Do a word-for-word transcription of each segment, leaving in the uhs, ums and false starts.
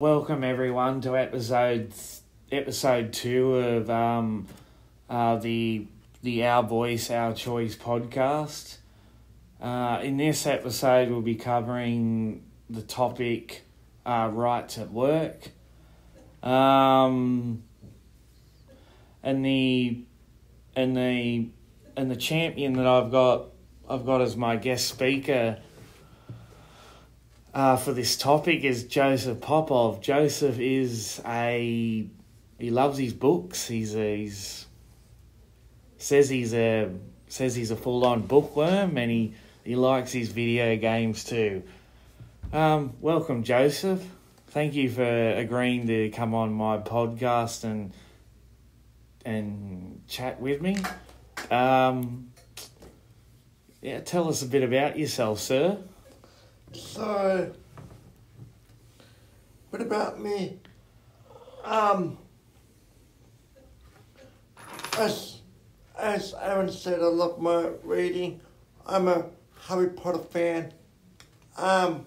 Welcome everyone to episode episode two of um uh the the Our Voice, Our Choice podcast. Uh, in this episode, we'll be covering the topic uh, rights at work, um and the and the and the champion that I've got I've got as my guest speaker Uh, for this topic is Joseph Popov. Joseph is a... He loves his books. He's a... He's, says he's a... Says he's a full-on bookworm, and he, he likes his video games too. Um, welcome, Joseph. Thank you for agreeing to come on my podcast and and chat with me. Um, yeah, tell us a bit about yourself, sir. So, what about me? Um, as, as Aaron said, I love my reading. I'm a Harry Potter fan. Um,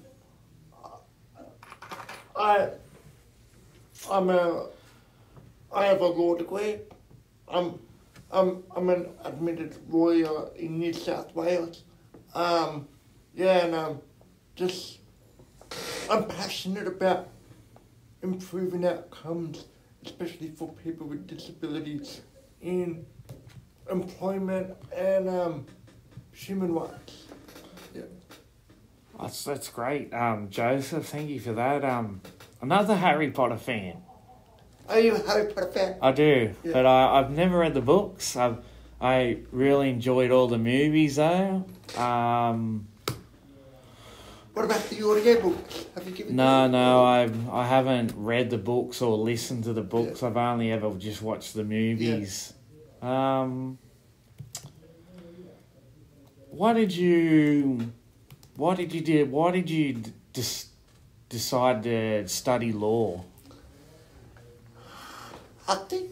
I, I'm a, I have a law degree. I'm, I'm, I'm an admitted lawyer in New South Wales. Um, yeah, and um, Just, I'm passionate about improving outcomes, especially for people with disabilities in employment and um, human rights. Yeah, that's that's great, um, Joseph. Thank you for that. Um, another Harry Potter fan. Are you a Harry Potter fan? I do, yeah. But I I've never read the books. I've I really enjoyed all the movies though. Um. What about the audiobook? Have you given No, them? no, I I haven't read the books or listened to the books. Yeah. I've only ever just watched the movies. Yeah. Um, why did you, why did you do? Why did you dis, decide to study law? I think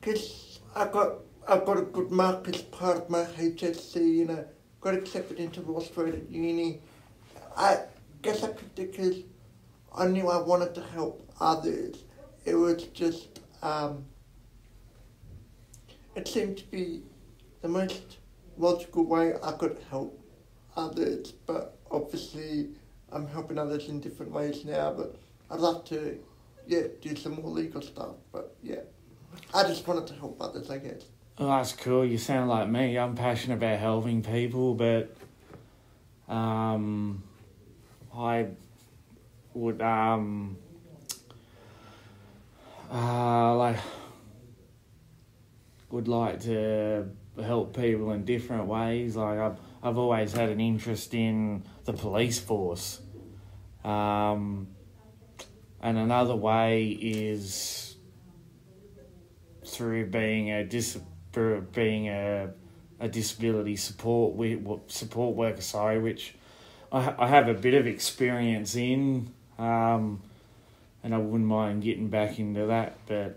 because I got I got a good mark as part of my H S C, you know. Got accepted into law straight at uni. I guess I picked it because I knew I wanted to help others. It was just, um, it seemed to be the most logical way I could help others, but obviously I'm helping others in different ways now, but I'd love to, yeah, do some more legal stuff, but yeah. I just wanted to help others, I guess. Oh, that's cool. You sound like me. I'm passionate about helping people, but um, I would um, uh, like would like to help people in different ways. Like I've I've always had an interest in the police force, um, and another way is through being a dis. For being a a disability support we support worker, sorry, which I I have a bit of experience in, um, and I wouldn't mind getting back into that, but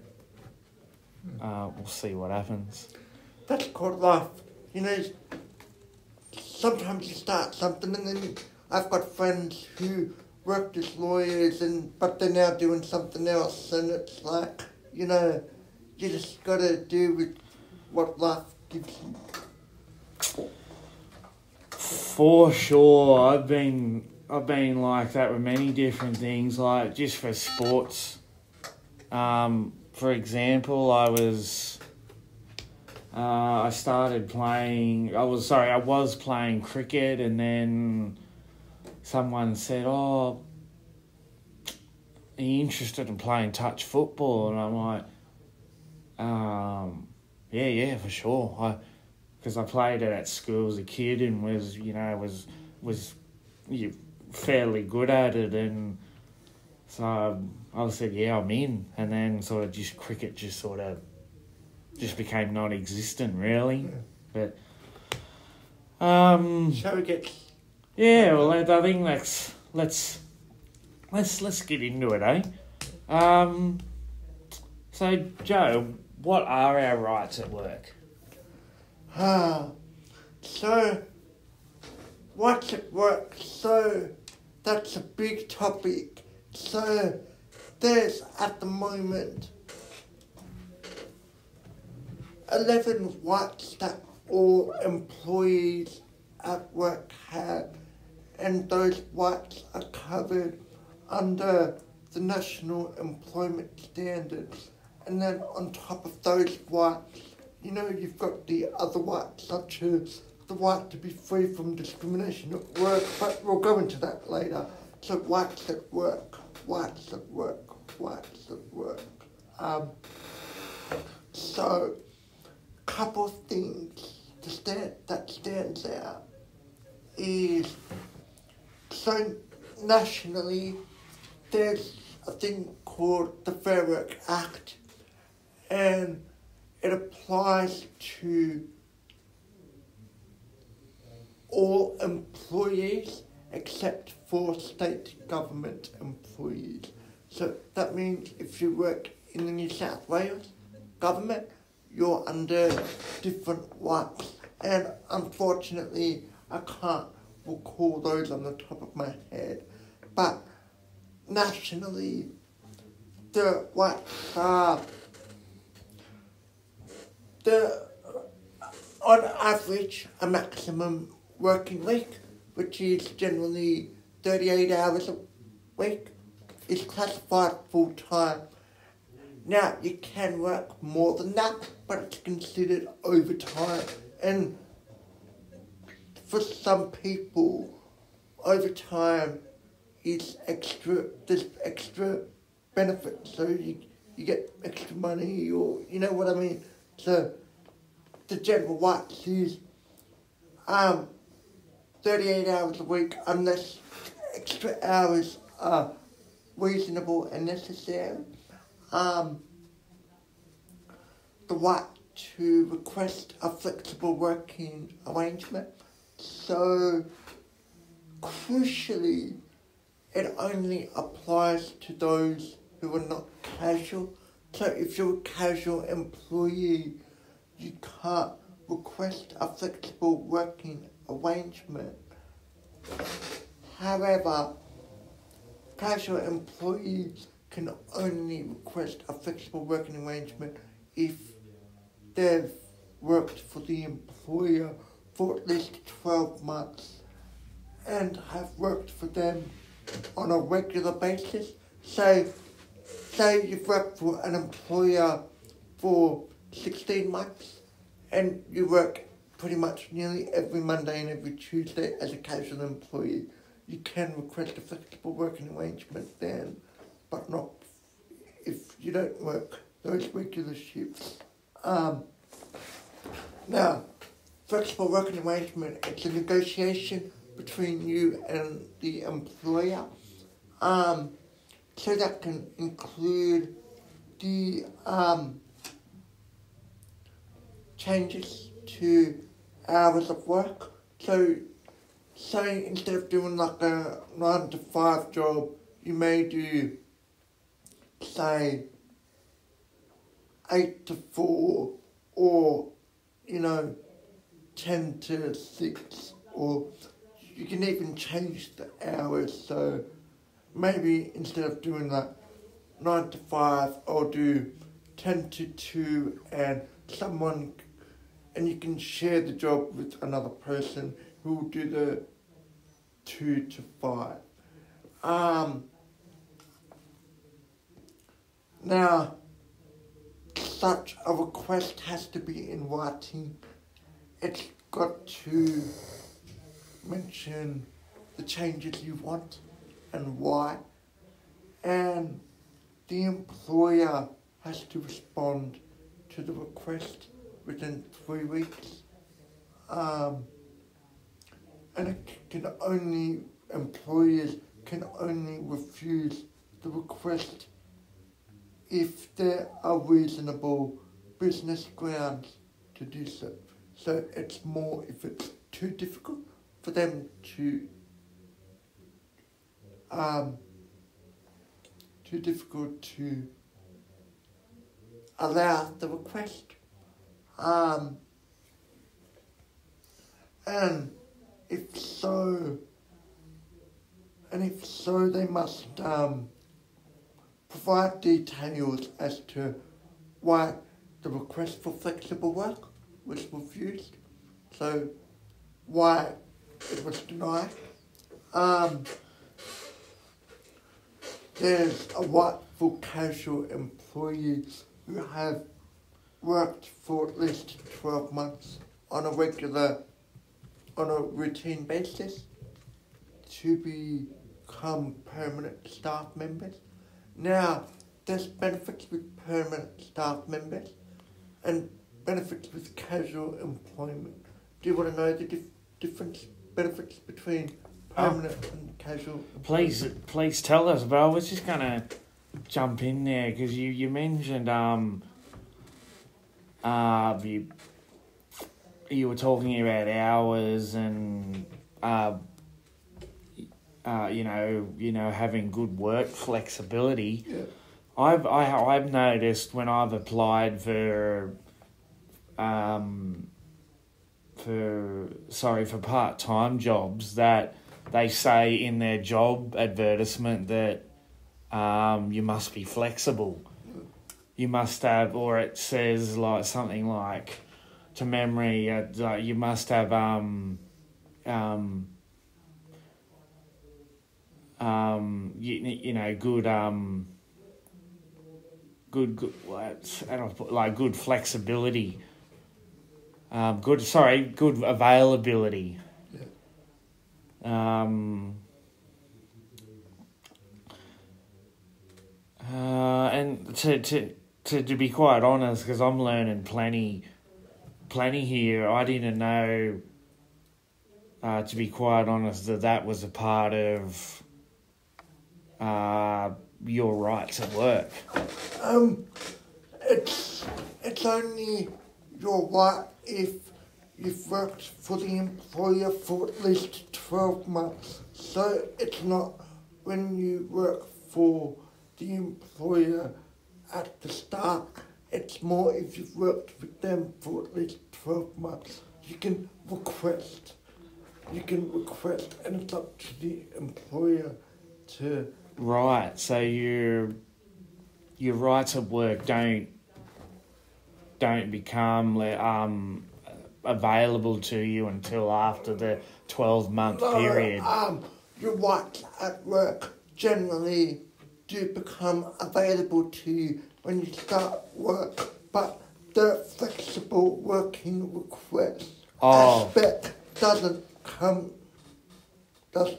uh, we'll see what happens. That's called life, you know. Sometimes you start something, and then I've got friends who worked as lawyers, and but they're now doing something else, and it's like, you know, you just gotta do with what life gives you. For sure, I've been I've been like that with many different things. Like just for sports, um, for example, I was uh, I started playing. I was sorry, I was playing cricket, and then someone said, "Oh, are you interested in playing touch football?" And I'm like, um. Yeah, yeah, for sure. I, because I played it at school as a kid and was, you know, was was, you fairly good at it, and so I, I said, yeah, I'm in, and then sort of just cricket just sort of, just became non-existent really, but um. Shall we get? Yeah, well, I think let's let's let's let's get into it, eh? Um. So, Joe, what are our rights at work? Ah, so, rights at work, so, that's a big topic. So there's at the moment eleven rights that all employees at work have, and those rights are covered under the National Employment Standards. And then on top of those rights, you know, you've got the other rights, such as the right to be free from discrimination at work, but we'll go into that later. So rights at work, rights at work, rights at work. Um, so, couple of things to stand, that stands out is, so nationally, there's a thing called the Fair Work Act, and it applies to all employees except for state government employees. So that means if you work in the New South Wales government, you're under different rights. And unfortunately, I can't recall those on the top of my head. But nationally, the rights are, the, on average, a maximum working week, which is generally thirty-eight hours a week, is classified full-time. Now, you can work more than that, but it's considered overtime. And for some people, overtime is extra, there's extra benefit. So you, you get extra money, or, you know what I mean? So the general rights is um, thirty-eight hours a week, unless extra hours are reasonable and necessary. Um, the right to request a flexible working arrangement. So, crucially, it only applies to those who are not casual. So, if you're a casual employee, you can't request a flexible working arrangement. However, casual employees can only request a flexible working arrangement if they've worked for the employer for at least twelve months and have worked for them on a regular basis. So, say you've worked for an employer for sixteen months and you work pretty much nearly every Monday and every Tuesday as a casual employee, you can request a flexible working arrangement then, but not if you don't work those regular shifts. Um, now, flexible working arrangement, it's a negotiation between you and the employer. Um, so that can include the um, changes to hours of work. So, say instead of doing like a nine to five job, you may do, say, eight to four, or, you know, ten to six, or you can even change the hours. So maybe instead of doing like nine to five, I'll do ten to two, and someone, and you can share the job with another person who will do the two to five. Um. Now, such a request has to be in writing. It's got to mention the changes you want and why, and the employer has to respond to the request within three weeks. Um, and it can only, employers can only refuse the request if there are reasonable business grounds to do so. So it's more if it's too difficult for them to, um, too difficult to allow the request. Um, and if so, and if so, they must um, provide details as to why the request for flexible work was refused, so why it was denied. Um, there's a lot for casual employees who have worked for at least twelve months on a regular, on a routine basis to become permanent staff members. Now, there's benefits with permanent staff members and benefits with casual employment. Do you want to know the dif difference benefits between permanent oh, and casual employment? Please, please tell us, but I was just going to jump in there because you, you mentioned um, uh, you, you were talking about hours and uh, uh, you know, you know, having good work flexibility. Yeah. I've I, I've noticed when I've applied for um for sorry for part-time jobs that they say in their job advertisement that um you must be flexible. You must have, or it says like something like to memory, uh, like you must have um um um you, you know good um Good, good, like good flexibility. Um, good, sorry, good availability. Yeah. Um. Uh, and to to to to be quite honest, because I'm learning plenty, plenty here. I didn't know. Uh, to be quite honest, that that was a part of. Uh. Your rights at work? Um, it's it's only your right if you've worked for the employer for at least twelve months. So it's not when you work for the employer at the start. It's more if you've worked with them for at least twelve months. You can request. You can request and it's up to the employer to... Right, so your your rights at work don't don't become um available to you until after the twelve month no, period. Um, your rights at work generally do become available to you when you start work, but the flexible working request oh. aspect doesn't come does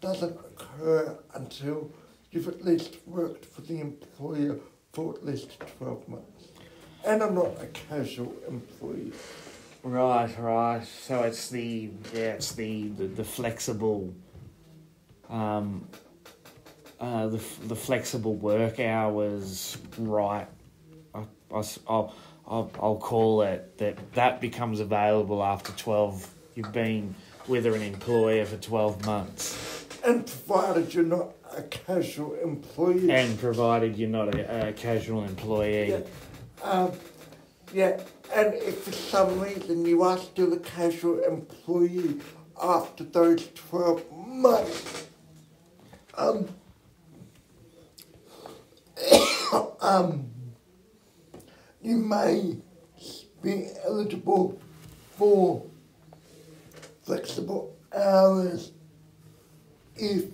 doesn't. Her until you've at least worked for the employer for at least twelve months. And I'm not a casual employee. Right, right. So it's the, yeah, it's the, the, the flexible, um, uh, the, the flexible work hours, right. I, I, I'll, I'll, I'll call it that, that becomes available after twelve. You've been with an employer for twelve months. And provided you're not a casual employee. And provided you're not a, a casual employee. Yeah. Um, yeah, and if for some reason you are still a casual employee after those twelve months, um, um, you may be eligible for flexible hours if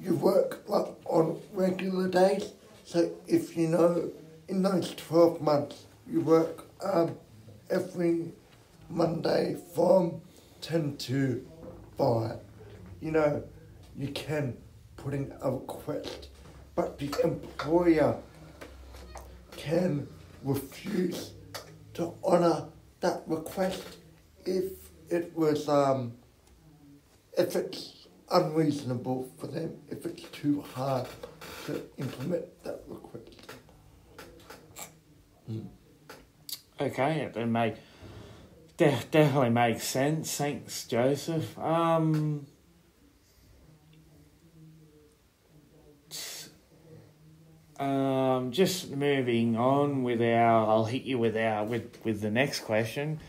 you work like on regular days. So if you know in those twelve months you work um, every Monday from ten to five, you know, you can put in a request, but the employer can refuse to honour that request if it was, um, if it's unreasonable for them, if it's too hard to implement that request. Mm. Okay, it make, de definitely makes sense. Thanks, Joseph. Um, um, just moving on with our. I'll hit you with our with with the next question.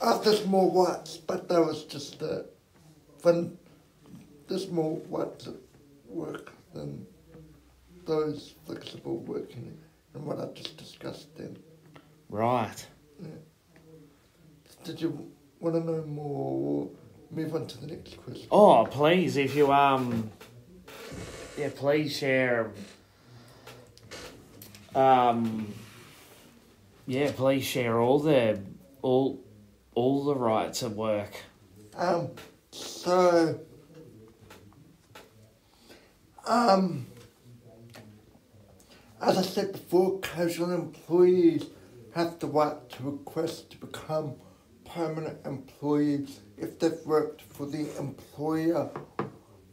Oh, there's more rights, but that was just the fun. There's more what to work than those flexible working and what I just discussed then. Right. Yeah. Did you want to know more or move on to the next question? Oh, please, if you, um... yeah, please share... Um... Yeah, please share all the... all... all the rights at work. Um, so... Um... As I said before, casual employees have the right to request to become permanent employees if they've worked for the employer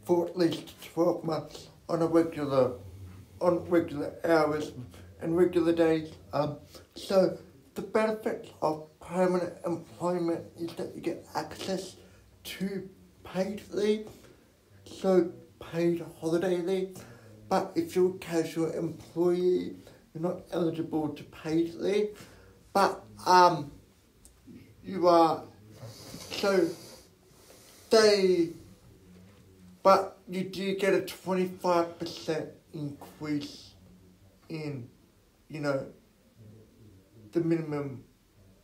for at least twelve months on a regular, on regular hours and regular days. Um, so the benefits of permanent employment is that you get access to paid leave, so paid holiday leave. But if you're a casual employee, you're not eligible to paid leave. But um, you are, so they, but you do get a twenty-five percent increase in, you know, the minimum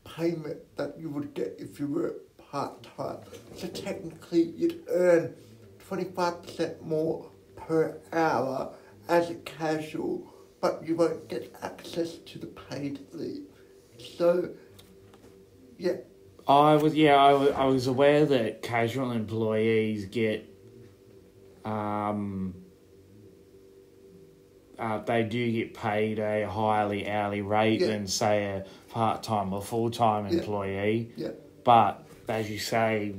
payment that you would get if you work part-time. So technically you'd earn twenty-five percent more per hour as a casual, but you won't get access to the paid leave. So, yeah. I was, yeah, I, I was aware that casual employees get, um, uh, they do get paid a highly hourly rate yeah. than, say, a part-time or full-time yeah. employee. Yeah. But, as you say,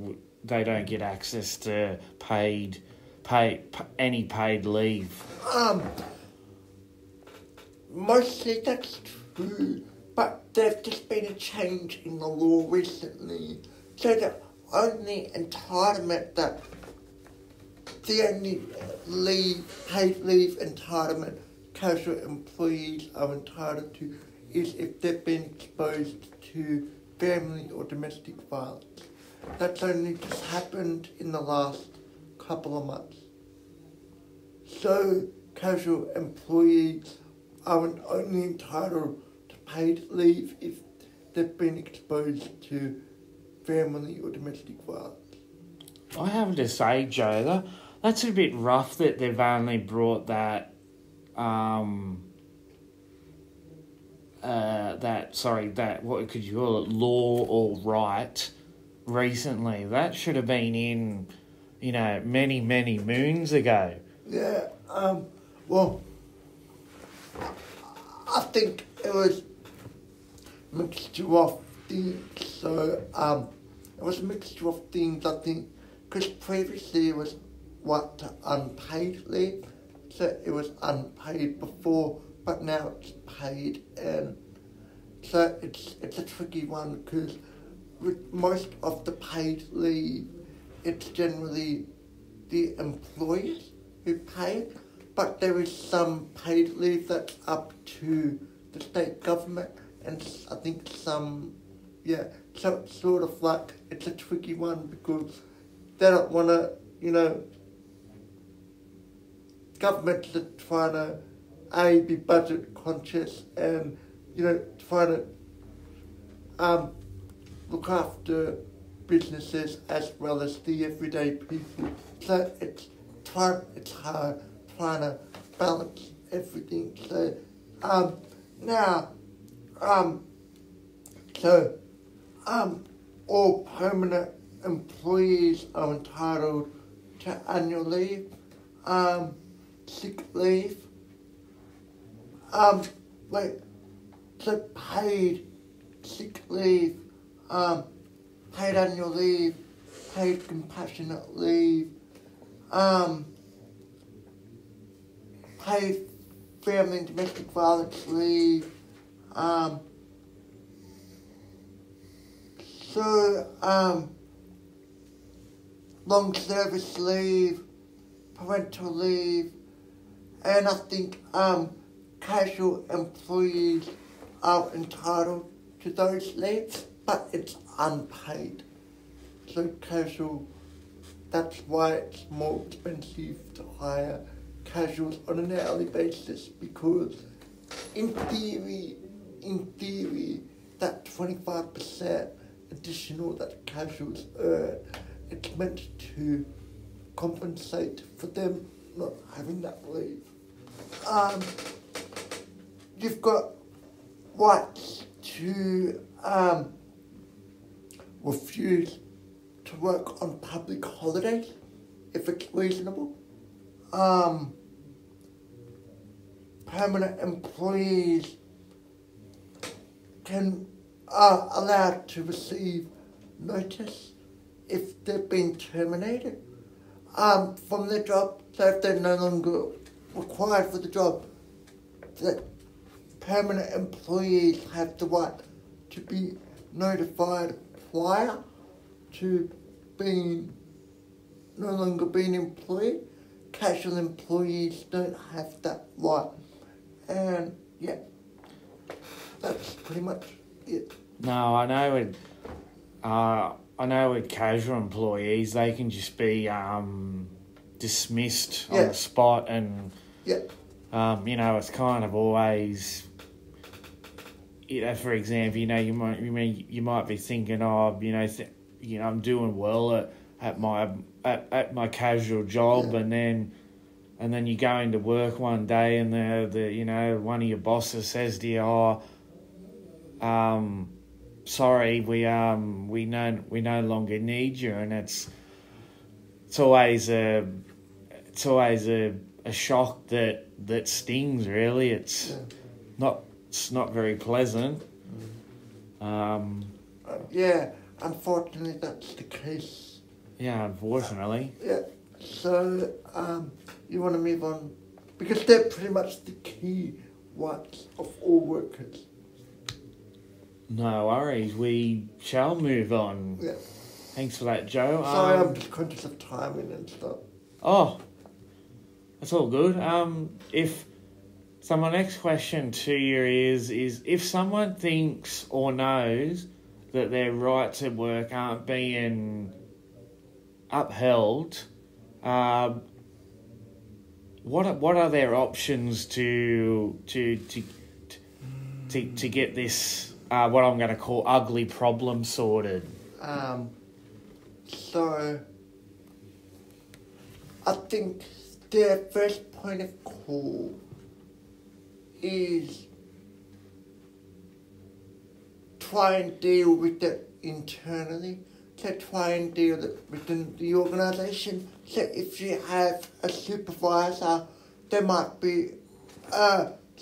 they don't get access to paid Pay, pay any paid leave. Um, mostly that's true, but there's just been a change in the law recently. So the only entitlement that, the only leave, paid leave entitlement casual employees are entitled to is if they've been exposed to family or domestic violence. That's only just happened in the last couple of months. So casual employees aren't only entitled to paid leave if they've been exposed to family or domestic violence. I have to say, Joe, that, that's a bit rough that they've only brought that, um, uh, that, sorry, that, what could you call it, law or right recently. That should have been in, you know, many, many moons ago. Yeah, um, well, I think it was mixture of things, so, um, it was a mixture of things, I think, because previously it was what to unpaid leave, so it was unpaid before, but now it's paid, and so it's, it's a tricky one, because with most of the paid leave, it's generally the employers who pay it, but there is some paid leave that's up to the state government, and I think some, yeah, so it's sort of like, it's a tricky one because they don't want to, you know, governments are trying to, A, be budget conscious and, you know, trying to um, look after businesses as well as the everyday people. So it's trying, it's hard trying to balance everything. So um now um so um all permanent employees are entitled to annual leave, um sick leave, um like so paid sick leave, um paid annual leave, paid compassionate leave, um, paid family and domestic violence leave. Um, so, um, long service leave, parental leave, and I think um, casual employees are entitled to those leaves, but it's unpaid. So casual, that's why it's more expensive to hire casual on an hourly basis, because in theory, in theory, that twenty-five percent additional that casuals earn, it's meant to compensate for them not having that leave. Um, you've got rights to um, refuse to work on public holidays if it's reasonable. Um, permanent employees can are allowed to receive notice if they've been terminated um, from their job, so if they're no longer required for the job, that permanent employees have the right to be notified prior to being no longer being employed. Casual employees don't have that right. And yeah, that's pretty much it. No, I know with, uh, I know with casual employees, they can just be um, dismissed yeah. on the spot, and yeah. um, you know, it's kind of always, you know, for example, you know, you might you mean you might be thinking, oh, you know, th you know, I'm doing well at at my at, at my casual job, yeah. and then. And then you go into work one day, and the, the you know one of your bosses says to you, "Oh, um, sorry, we um we no we no longer need you," and it's it's always a it's always a, a shock that that stings really. It's yeah. not it's not very pleasant. Um, uh, yeah, unfortunately, that's the case. Yeah, unfortunately. Uh, yeah. So, um, you want to move on? Because they're pretty much the key rights of all workers. No worries, we shall move on. Yeah. Thanks for that, Joe. Sorry, um, I'm just conscious of timing and stuff. Oh, that's all good. Um, if, so my next question to you is, is if someone thinks or knows that their rights at work aren't being upheld, Um, what are, what are their options to to to to, to get this uh, what I'm going to call ugly problem sorted? Um, so I think their first point of call is try and deal with it internally. So try and deal within the organisation. So if you have a supervisor, there might be a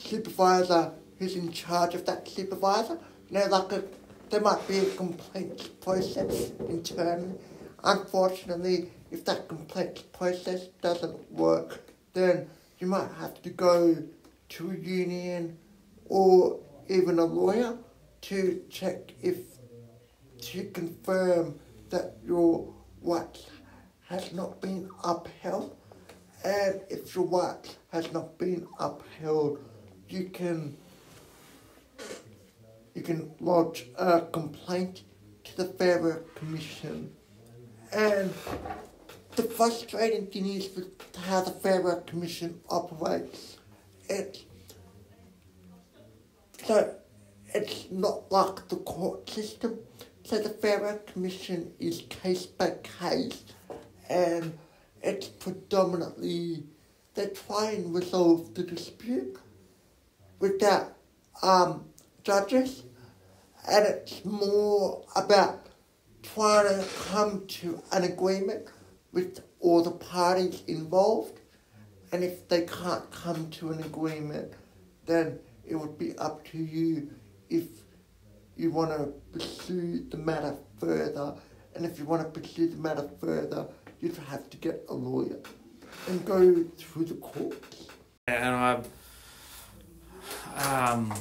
supervisor who's in charge of that supervisor. You know, like a, there might be a complaints process internally. Unfortunately, if that complaints process doesn't work, then you might have to go to a union or even a lawyer to check if, to confirm that your rights has not been upheld, and if your rights has not been upheld, you can you can lodge a complaint to the Fair Work Commission. And the frustrating thing is with how the Fair Work Commission operates, it's so it's not like the court system. So the Fair Work Commission is case by case, and it's predominantly, they try and resolve the dispute without um, judges, and it's more about trying to come to an agreement with all the parties involved, and if they can't come to an agreement, then it would be up to you if you want to pursue the matter further, and if you want to pursue the matter further, you'd have to get a lawyer and go through the courts. And I've, um,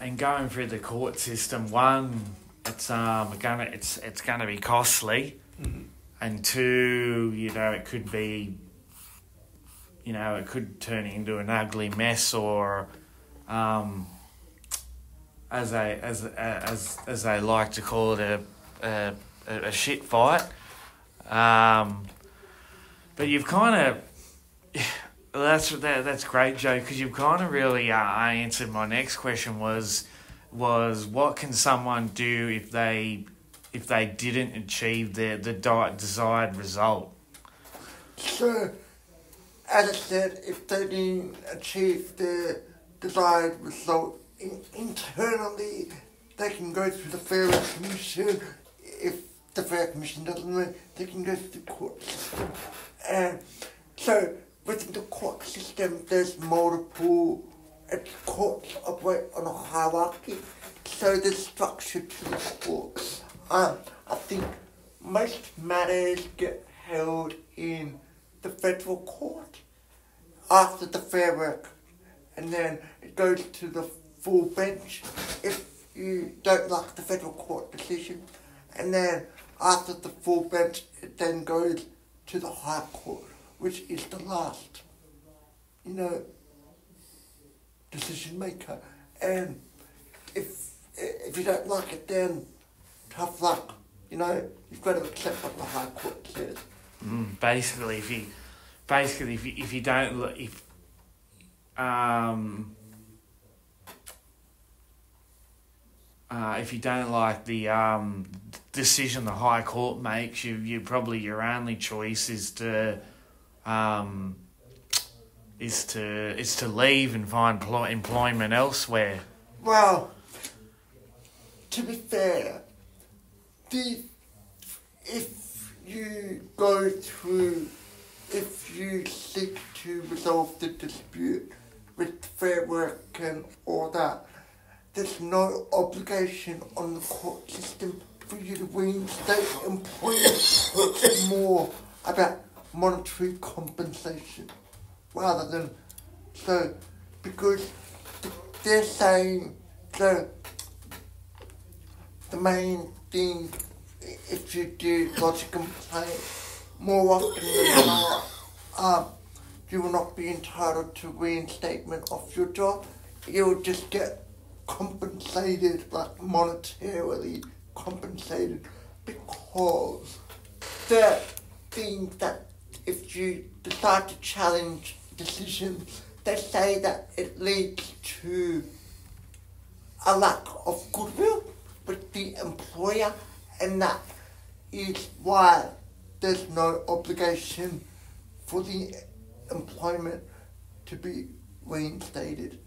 and going through the court system, one, it's um gonna it's it's gonna be costly, mm-hmm. and two, you know, it could be, you know, it could turn into an ugly mess, or, um. As they as as as they like to call it, a a, a shit fight, um, but you've kind of Well, that's that, that's great, Joe, because you've kind of really uh, answered my next question, was was what can someone do if they if they didn't achieve their the desired result? So, as I said, if they didn't achieve their desired result in, internally, they can go through the Fair Work Commission. If the Fair Commission doesn't know, they can go through the courts. And so within the court system, there's multiple courts operate on a hierarchy, so there's structure to the courts. Um, I think most matters get held in the federal court after the Fair Work, and then it goes to the full bench if you don't like the federal court decision, and then after the full bench it then goes to the High Court, which is the last, you know, decision maker. And if if you don't like it, then tough luck, you know, you've got to accept what the High Court says. Mm, basically, if you, basically, if you, if you don't, if, um, uh, if you don't like the um decision the High Court makes, you you probably your only choice is to, um, is to is to leave and find pl- employment elsewhere. Well, to be fair, the if. you go through, if you seek to resolve the dispute with Fair Work and all that, there's no obligation on the court system for you to reinstate employment. It's more about monetary compensation rather than, so, because they're saying, so, the main thing, if you do lodge a complaint, more often than not, um, you will not be entitled to reinstatement of your job. You'll just get compensated, like monetarily compensated, because the thing that if you decide to challenge decisions, they say that it leads to a lack of goodwill with the employer. And that is why there's no obligation for the employment to be reinstated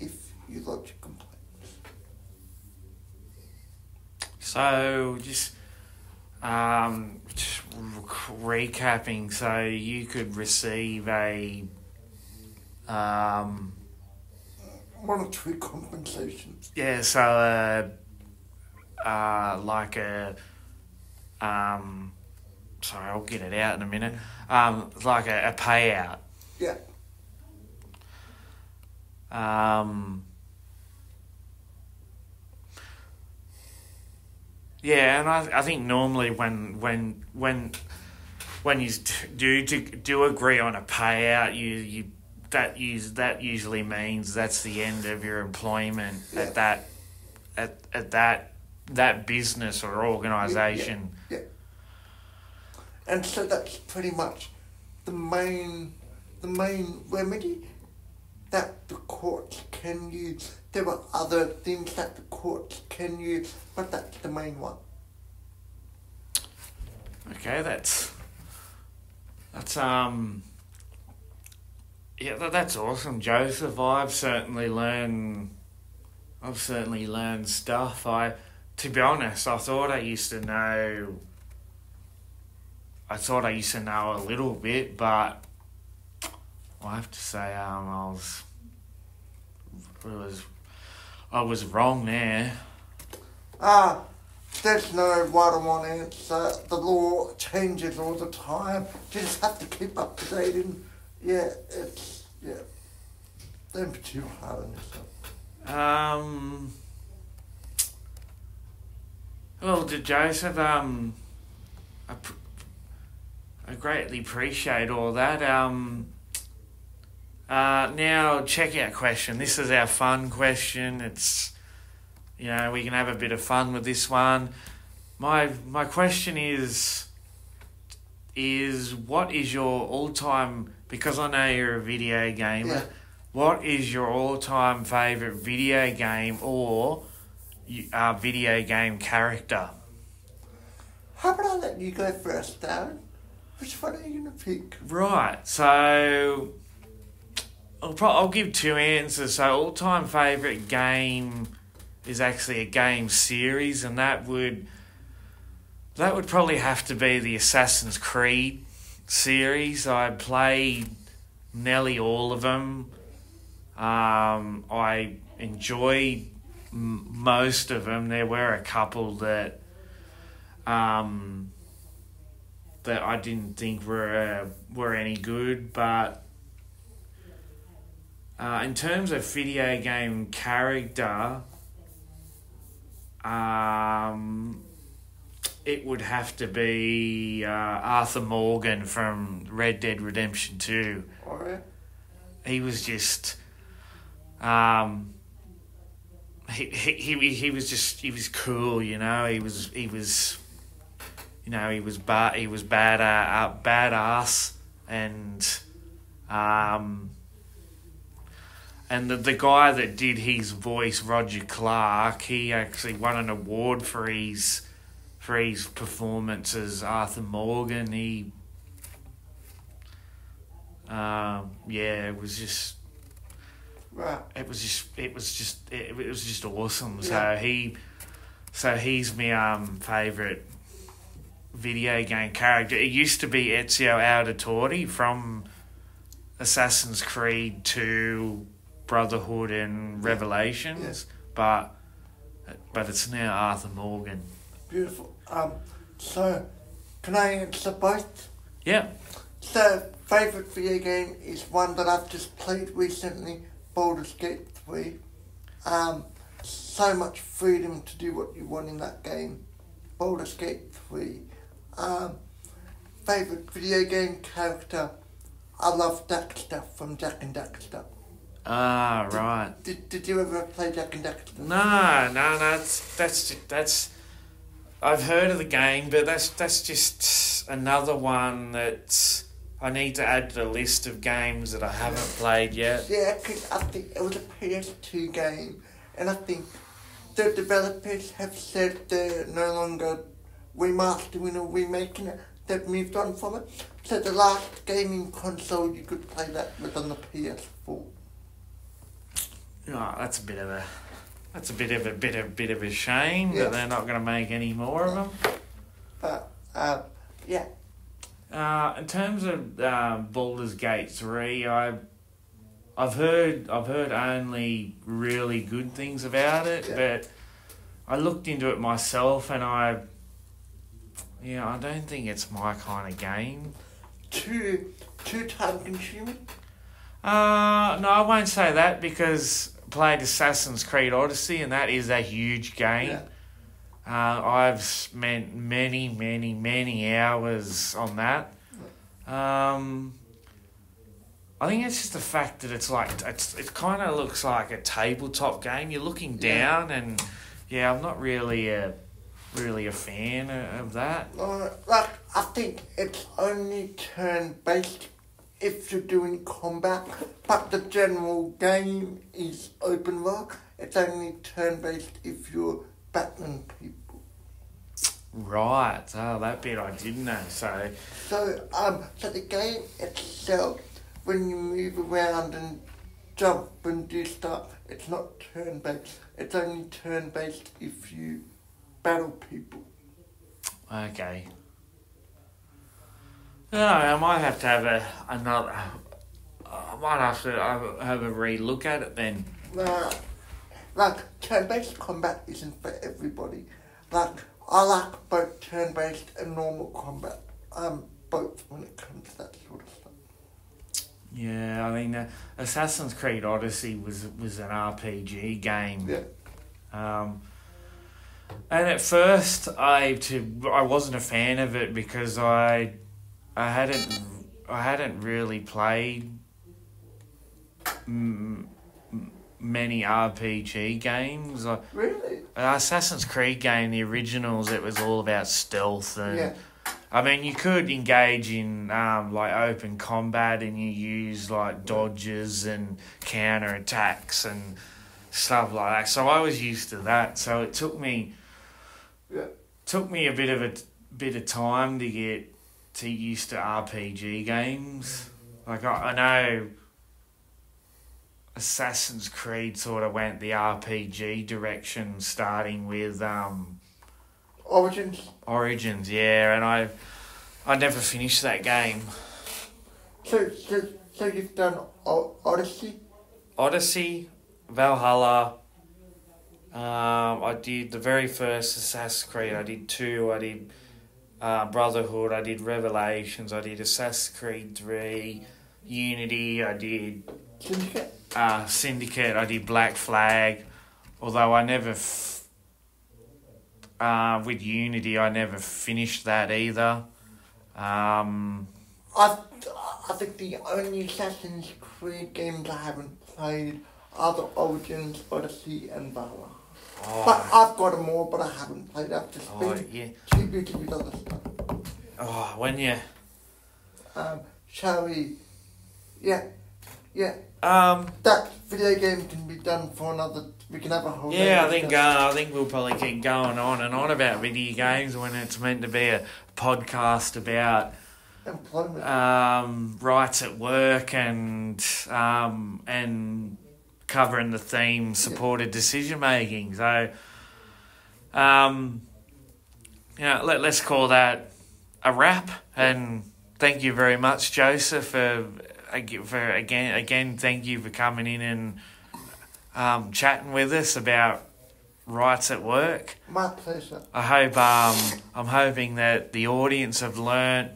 if you lodge a complaint. So, just um, just recapping, so you could receive a um, monetary compensation. Yeah, so... Uh, Uh, like a, um, sorry, I'll get it out in a minute. Um, like a, a payout. Yeah. Um. Yeah, and I I think normally when when when when you do do, do agree on a payout, you you that use that usually means that's the end of your employment yeah. at that at at that. that business or organisation. Yeah, yeah, yeah. And so that's pretty much the main the main remedy that the courts can use. There are other things that the courts can use, but that's the main one. Okay, that's that's um yeah, that, that's awesome, Joseph. I've certainly learned I've certainly learned stuff. I To be honest, I thought I used to know, I thought I used to know a little bit, but I have to say um, I was, it was, I was wrong there. Ah, uh, there's no right or wrong answer. The law changes all the time. You just have to keep up to date and, yeah, it's, yeah, don't be too hard on yourself. Um... Well, Joseph, um, I, pr- I greatly appreciate all that. Um, uh, now, checkout question. This is our fun question. It's, you know, we can have a bit of fun with this one. My my question is, is what is your all-time because I know you're a video gamer, yeah. What is your all-time favourite video game or uh, video game character? How about I let you go first, Darren? Which one are you going to pick? Right, so I'll, pro- I'll give two answers. So all-time favourite game is actually a game series, and that would that would probably have to be the Assassin's Creed series. I played nearly all of them. Um, I enjoyed m- most of them. There were a couple that um, that I didn't think were uh, were any good, but uh, in terms of video game character, um, it would have to be uh, Arthur Morgan from Red Dead Redemption two. All right. He was just, um, he he he he was just he was cool, you know. He was he was, you know, he was ba- he was bad uh, badass, and um. And the, the guy that did his voice, Roger Clark, he actually won an award for his for his performance as Arthur Morgan. He, um, yeah, it was just, right. It was just, it was just, it, it was just awesome. Yeah. So he, so he's my um favorite video game character. It used to be Ezio Auditori from Assassin's Creed two. Brotherhood and Revelations, yeah. but but it's now Arthur Morgan. Beautiful. Um. So, can I answer both? Yeah. So, favourite video game is one that I've just played recently, Baldur's Gate three. Um, so much freedom to do what you want in that game, Baldur's Gate three. Um, favourite video game character, I love Daxter from Jak and Daxter. Ah, right. Did, did Did you ever play Jak and Daxter? No, no, no. That's that's that's. I've heard of the game, but that's that's just another one that I need to add to the list of games that I haven't played yet. Yeah, because I think it was a P S two game, and I think the developers have said they're no longer remastering or remaking it. They've moved on from it. So the last gaming console you could play that was on the P S four. Oh, that's a bit of a, that's a bit of a bit of bit of a shame yeah. that they're not going to make any more of them. But uh, yeah. Uh, in terms of uh, Baldur's Gate three, I, I've heard I've heard only really good things about it, yeah. but I looked into it myself and I, yeah, I don't think it's my kind of game. Too too time consuming. Uh, no, I won't say that because I played Assassin's Creed Odyssey and that is a huge game. Yeah. Uh, I've spent many, many, many hours on that. Um, I think it's just the fact that it's like, it's it kind of looks like a tabletop game. You're looking down yeah. and, yeah, I'm not really a, really a fan of that. Uh, like, I think it's only turn-based if you're doing combat, but the general game is open world. It's only turn-based if you're battling people. Right. Oh, that bit I didn't know. So, so um, so the game itself, when you move around and jump and do stuff, it's not turn-based. It's only turn-based if you battle people. Okay. No, I might have to have a another. I might have to have a re-look at it then. Nah, like turn-based combat isn't for everybody. Like I like both turn-based and normal combat. Um, both when it comes to that sort of stuff. Yeah, I mean, uh, Assassin's Creed Odyssey was was an R P G game. Yeah. Um. And at first, I to I wasn't a fan of it because I. I hadn't, I hadn't really played m- m- many R P G games. I, really? Assassin's Creed game, the originals, it was all about stealth and yeah. I mean, you could engage in um, like open combat, and you use like dodges and counter attacks and stuff like that. So I was used to that. So it took me, yeah. took me a bit of a bit of time to get to used to R P G games. Like I, I know, Assassin's Creed sort of went the R P G direction, starting with um. Origins. Origins, yeah, and I, I never finished that game. So, so, so you've done o- Odyssey. Odyssey, Valhalla. Um, I did the very first Assassin's Creed. I did two. I did, uh, Brotherhood. I did Revelations. I did Assassin's Creed three, Unity. I did. Syndicate. Uh, Syndicate. I did Black Flag, although I never. F- Uh, with Unity, I never finished that either. Um, I th- I think the only Assassin's Creed games I haven't played are the Origins, Odyssey, and Valhalla. Oh. But I've got them all, but I haven't played up to speed. Oh, yeah. Too busy with other stuff. Oh, when you... Um, shall we... Yeah, yeah. Um, that video game can be done for another... We can have a whole yeah, I think uh, I think we'll probably keep going on and on about video games when it's meant to be a podcast about employment, um, rights at work, and um, and covering the theme supported yeah. decision making. So, um, you know, let let's call that a wrap. And thank you very much, Joseph, for for again again. Thank you for coming in and. Um, chatting with us about rights at work. My pleasure. I hope um, I'm hoping that the audience have learnt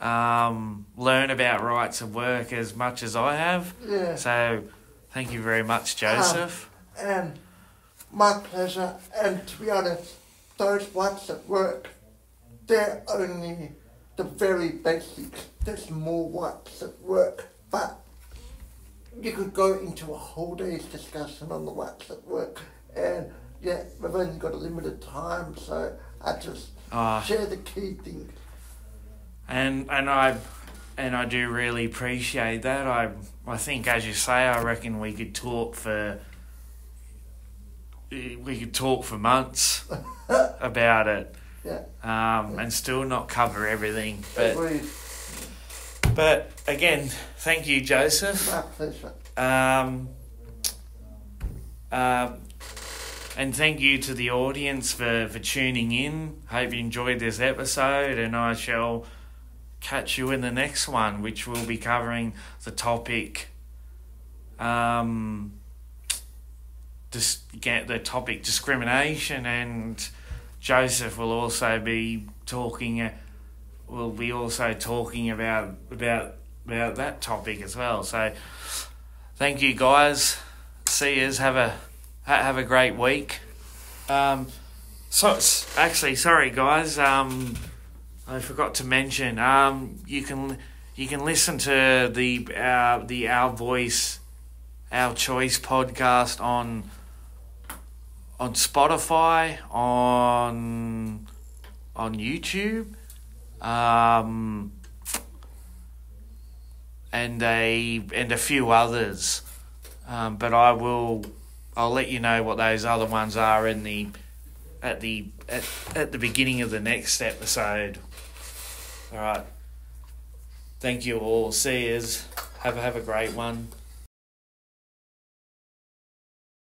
um, learn about rights at work as much as I have. Yeah. So, thank you very much, Joseph. Um, and my pleasure. And to be honest, those rights at work, they're only the very basics. There's more rights at work, but. You could go into a whole day's discussion on the rights at work, and yeah, we've only got a limited time, so I just uh, share the key things. And and I, and I do really appreciate that. I I think, as you say, I reckon we could talk for. We could talk for months about it. Yeah. Um, yeah. And still not cover everything, but. Agreed. But again, thank you, Joseph. My pleasure. Um, uh, and thank you to the audience for, for tuning in. Hope you enjoyed this episode, and I shall catch you in the next one, which will be covering the topic. Um, dis- get the topic discrimination, and Joseph will also be talking. Uh, We'll be also talking about about about that topic as well. So, thank you guys. See yous. Have a have a great week. Um, so actually, sorry guys. Um, I forgot to mention. Um, you can you can listen to the uh, the Our Voice, Our Choice podcast on on Spotify, on on YouTube. Um, and a and a few others, um, but I will I'll let you know what those other ones are in the at the at, at the beginning of the next episode. All right, thank you all. See yous. Have have a great one.